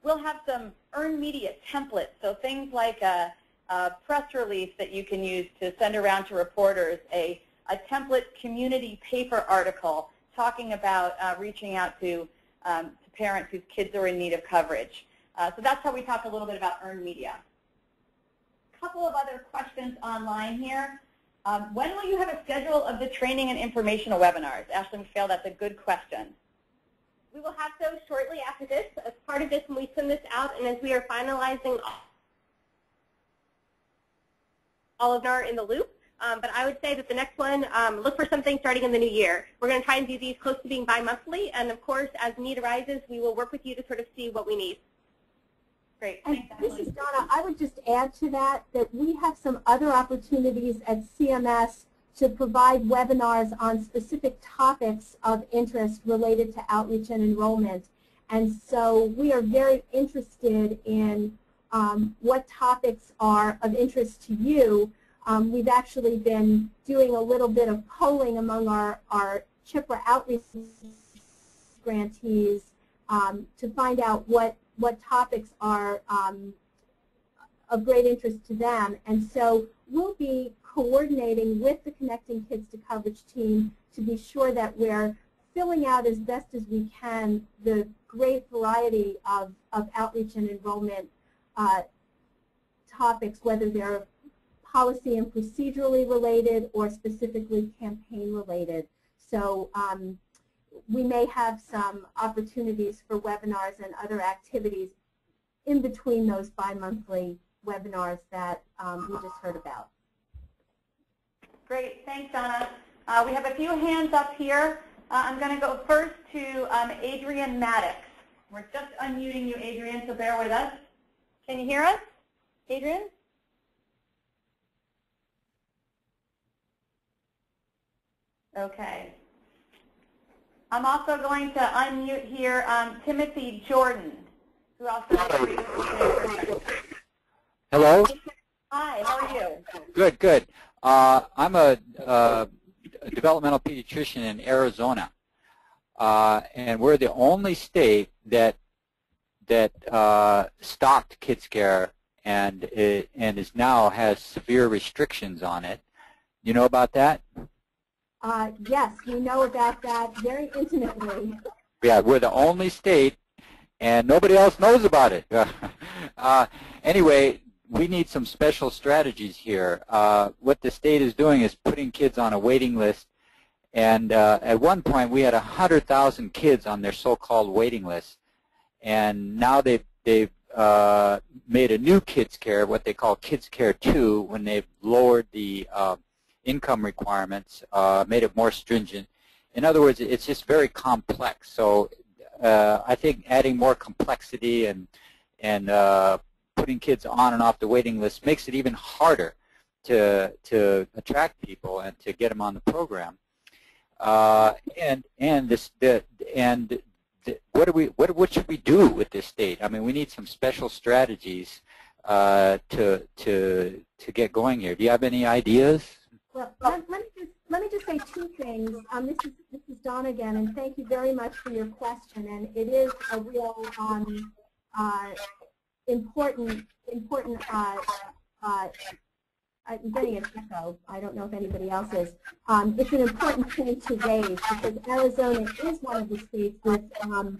We'll have some earned media templates, so things like a a press release that you can use to send around to reporters, a, a template community paper article talking about uh, reaching out to, um, to parents whose kids are in need of coverage. Uh, so that's how we talk a little bit about earned media. A couple of other questions online here. Um, when will you have a schedule of the training and informational webinars? Ashley McPhail, that's a good question. We will have those shortly after this. As part of this, when we send this out and as we are finalizing all of them are in the loop, um, but I would say that the next one, um, look for something starting in the new year. We're going to try and do these close to being bi-monthly, and of course, as need arises, we will work with you to sort of see what we need. Great. And this is Donna. I would just add to that that we have some other opportunities at C M S to provide webinars on specific topics of interest related to outreach and enrollment, and so we are very interested in Um, what topics are of interest to you. Um, we've actually been doing a little bit of polling among our, our CHIPRA outreach grantees um, to find out what, what topics are um, of great interest to them. And so we'll be coordinating with the Connecting Kids to Coverage team to be sure that we're filling out as best as we can the great variety of, of outreach and enrollment Uh, topics, whether they're policy and procedurally related or specifically campaign related. So um, we may have some opportunities for webinars and other activities in between those bi-monthly webinars that um, we just heard about. Great, thanks, Donna. Uh, we have a few hands up here. Uh, I'm going to go first to um, Adrian Maddox. We're just unmuting you, Adrian, so bear with us. Can you hear us, Adrian? Okay. I'm also going to unmute here um, Timothy Jordan, who also has Hello? Hi, how are you? Good, good. Uh, I'm a, uh, a developmental pediatrician in Arizona, uh, and we're the only state that that uh, stopped Kids Care and it, and is now has severe restrictions on it. You know about that? Uh, yes, we know about that very intimately. Yeah, we're the only state, and nobody else knows about it. uh, anyway, we need some special strategies here. Uh, what the state is doing is putting kids on a waiting list, and uh, at one point we had one hundred thousand kids on their so-called waiting list, and now they've, they've uh, made a new Kids Care, what they call Kids Care two, when they've lowered the uh, income requirements, uh, made it more stringent. In other words, it's just very complex. So uh, I think adding more complexity and and uh, putting kids on and off the waiting list makes it even harder to to attract people and to get them on the program. Uh, and and this the and the, what do we what what should we do with this state? I mean, we need some special strategies uh, to to to get going here. Do you have any ideas? Well, let, let me just let me just say two things. Um, this is this is Donna again, and thank you very much for your question. And it is a real um, uh, important important. Uh, uh, I'm getting an echo. I don't know if anybody else is. Um, it's an important thing to raise because Arizona is one of the states with um,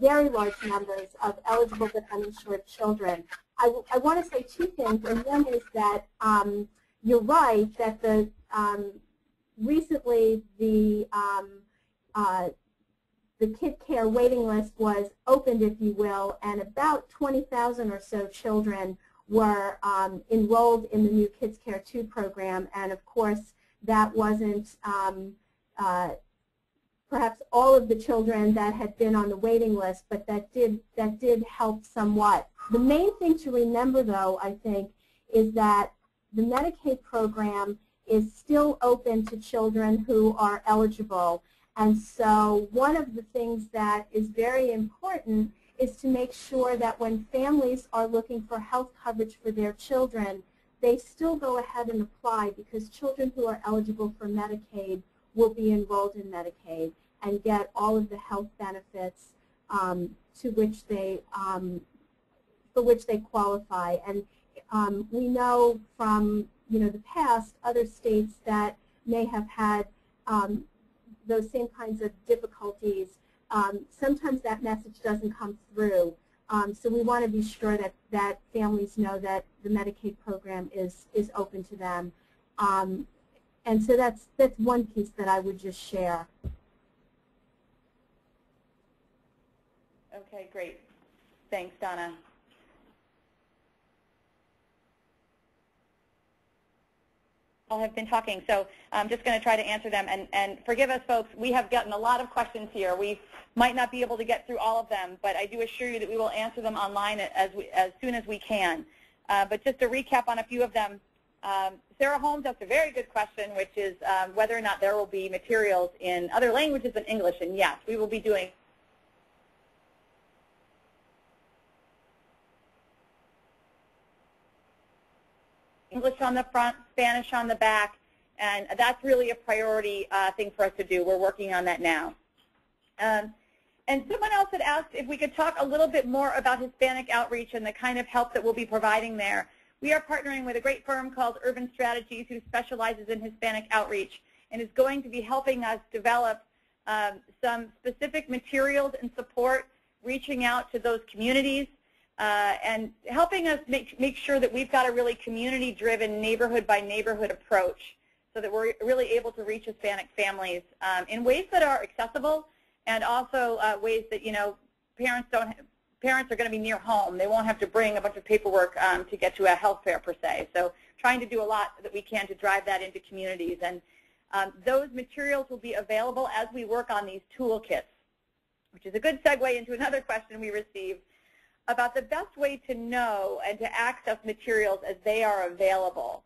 very large numbers of eligible but uninsured children. I, I want to say two things, and one is that. Um, You're right that the um, recently the um, uh, the Kid Care waiting list was opened, if you will, and about twenty thousand or so children were um, enrolled in the new Kids Care two program, and of course that wasn't um, uh, perhaps all of the children that had been on the waiting list, but that did that did help somewhat. The main thing to remember, though, I think, is that the Medicaid program is still open to children who are eligible. And so one of the things that is very important is to make sure that when families are looking for health coverage for their children, they still go ahead and apply because children who are eligible for Medicaid will be enrolled in Medicaid and get all of the health benefits um, to which they, um, for which they qualify. And Um, we know from you know the past other states that may have had um, those same kinds of difficulties. Um, sometimes that message doesn't come through. Um, so we want to be sure that that families know that the Medicaid program is is open to them. Um, and so that's that's one piece that I would just share. Okay, great. Thanks, Donna. All have been talking, so I'm just going to try to answer them, and, and forgive us, folks. We have gotten a lot of questions here. We might not be able to get through all of them, but I do assure you that we will answer them online as, we, as soon as we can. Uh, but just to recap on a few of them, um, Sarah Holmes asked a very good question, which is um, whether or not there will be materials in other languages than English, and yes, we will be doing English on the front, Spanish on the back, and that's really a priority uh, thing for us to do. We're working on that now. Um, and someone else had asked if we could talk a little bit more about Hispanic outreach and the kind of help that we'll be providing there. We are partnering with a great firm called Urban Strategies who specializes in Hispanic outreach and is going to be helping us develop um, some specific materials and support reaching out to those communities. Uh, and helping us make, make sure that we've got a really community-driven, neighborhood-by-neighborhood approach so that we're really able to reach Hispanic families um, in ways that are accessible and also uh, ways that, you know, parents don't, parents are going to be near home. They won't have to bring a bunch of paperwork um, to get to a health fair per se. So trying to do a lot that we can to drive that into communities. And um, those materials will be available as we work on these toolkits, which is a good segue into another question we received about the best way to know and to access materials as they are available.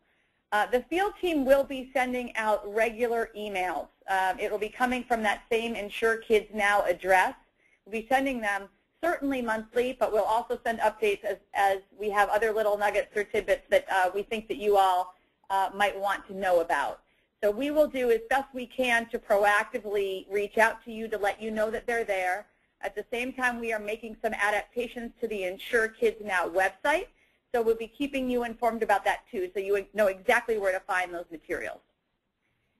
Uh, the field team will be sending out regular emails. Um, it will be coming from that same Insure Kids Now address. We'll be sending them certainly monthly, but we'll also send updates as, as we have other little nuggets or tidbits that uh, we think that you all uh, might want to know about. So we will do as best we can to proactively reach out to you to let you know that they're there. At the same time, we are making some adaptations to the Insure Kids Now website. So we'll be keeping you informed about that too, so you know exactly where to find those materials.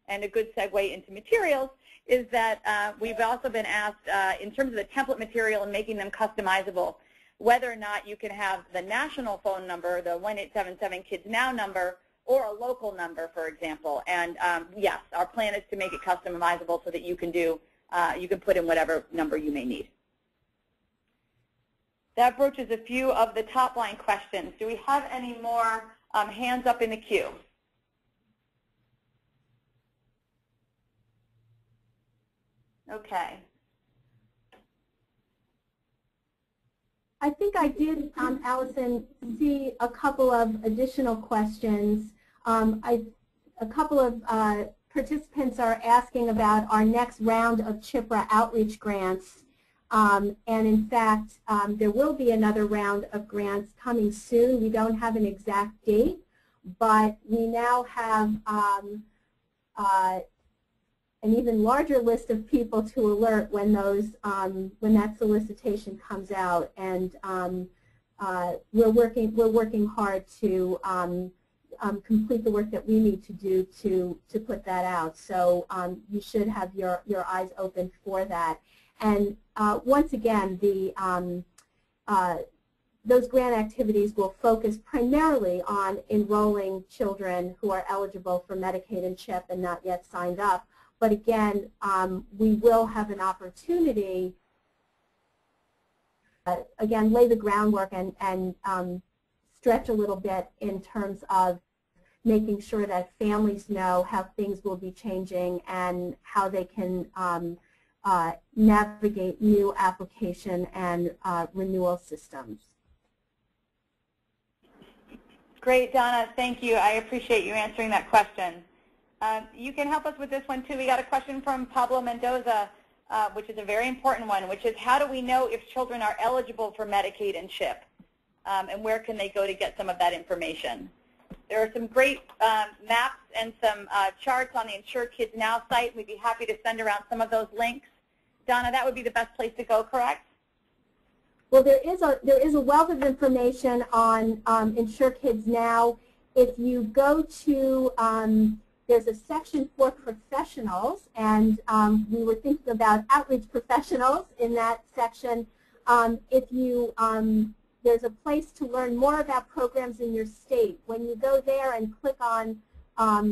And a good segue into materials is that uh, we've also been asked, uh, in terms of the template material and making them customizable, whether or not you can have the national phone number, the one eight seven seven kids now number, or a local number, for example. And um, yes, our plan is to make it customizable so that you can do, uh, you can put in whatever number you may need. That broaches a few of the top line questions. Do we have any more um, hands up in the queue? Okay. I think I did, um, Allison, see a couple of additional questions. Um, I, a couple of uh, participants are asking about our next round of CHIPRA outreach grants. Um, and in fact, um, there will be another round of grants coming soon. We don't have an exact date, but we now have um, uh, an even larger list of people to alert when those um, when that solicitation comes out. And um, uh, we're working we're working hard to um, um, complete the work that we need to do to to put that out. So um, you should have your your eyes open for that. And uh, once again, the, um, uh, those grant activities will focus primarily on enrolling children who are eligible for Medicaid and CHIP and not yet signed up. But again, um, we will have an opportunity, uh, again, lay the groundwork and, and um, stretch a little bit in terms of making sure that families know how things will be changing and how they can um, Uh, navigate new application and uh, renewal systems. Great, Donna. Thank you. I appreciate you answering that question. Uh, you can help us with this one too. We got a question from Pablo Mendoza, uh, which is a very important one, which is how do we know if children are eligible for Medicaid and CHIP, um, and where can they go to get some of that information? There are some great um, maps and some uh, charts on the Insure Kids Now site. We'd be happy to send around some of those links. Donna, that would be the best place to go, correct? Well, there is a, there is a wealth of information on um, Insure Kids Now. If you go to, um, there's a section for professionals, and um, we were thinking about outreach professionals in that section. Um, if you um, There's a place to learn more about programs in your state. When you go there and click on um,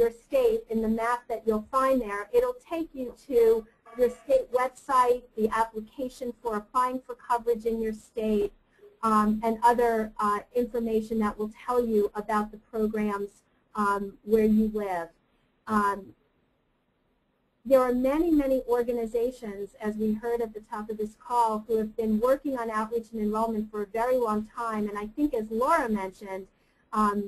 your state in the map that you'll find there, it'll take you to your state website, the application for applying for coverage in your state, um, and other uh, information that will tell you about the programs um, where you live. Um, There are many, many organizations, as we heard at the top of this call, who have been working on outreach and enrollment for a very long time. And I think, as Laura mentioned, um,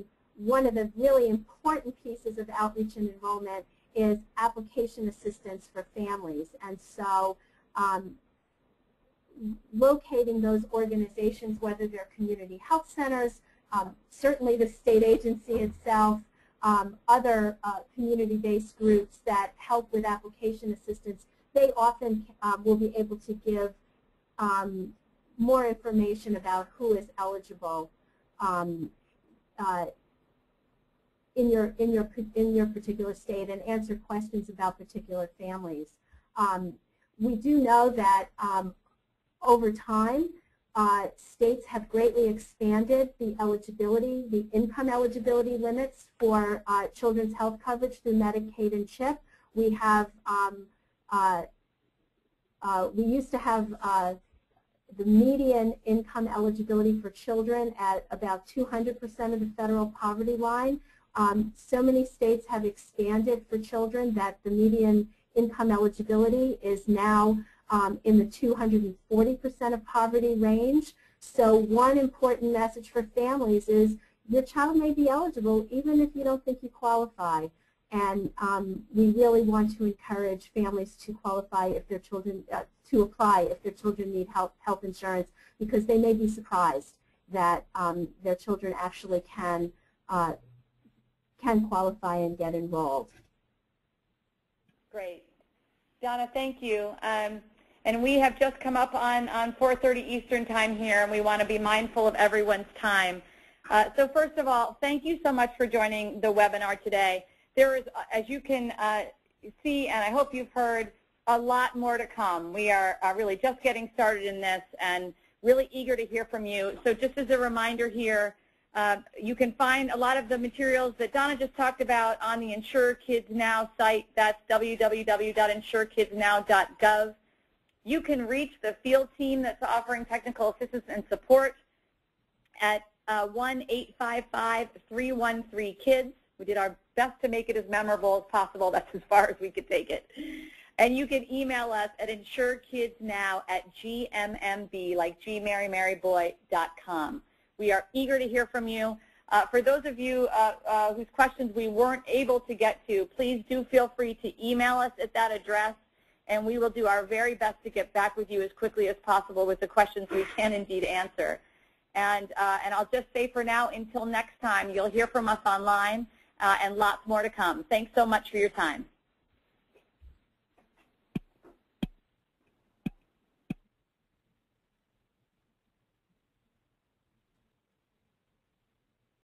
one of the really important pieces of outreach and enrollment is application assistance for families. And so um, locating those organizations, whether they're community health centers, um, certainly the state agency itself, Um, other uh, community-based groups that help with application assistance, they often um, will be able to give um, more information about who is eligible um, uh, in your in your in your particular state and answer questions about particular families. Um, we do know that um, over time, Uh, states have greatly expanded the eligibility, the income eligibility limits for uh, children's health coverage through Medicaid and CHIP. We have, um, uh, uh, we used to have uh, the median income eligibility for children at about two hundred percent of the federal poverty line. Um, so many states have expanded for children that the median income eligibility is now um, in the two hundred forty percent of poverty range. So one important message for families is your child may be eligible even if you don't think you qualify. And um, we really want to encourage families to qualify if their children, uh, to apply if their children need health, health insurance, because they may be surprised that um, their children actually can, uh, can qualify and get enrolled. Great. Donna, thank you. Um, and we have just come up on, on four thirty Eastern time here, and we want to be mindful of everyone's time. Uh, so first of all, thank you so much for joining the webinar today. There is, as you can uh, see, and I hope you've heard, a lot more to come. We are uh, really just getting started in this and really eager to hear from you. So just as a reminder here, uh, you can find a lot of the materials that Donna just talked about on the Insure Kids Now site. That's w w w dot insure kids now dot gov. You can reach the field team that's offering technical assistance and support at uh, one eight five five, three one three, KIDS. We did our best to make it as memorable as possible. That's as far as we could take it. And you can email us at insure kids now at g m m b, like g mary mary boy dot com. We are eager to hear from you. Uh, for those of you uh, uh, whose questions we weren't able to get to, please do feel free to email us at that address, and we will do our very best to get back with you as quickly as possible with the questions we can indeed answer. And, uh, and I'll just say for now, until next time, you'll hear from us online. Uh, and lots more to come. Thanks so much for your time.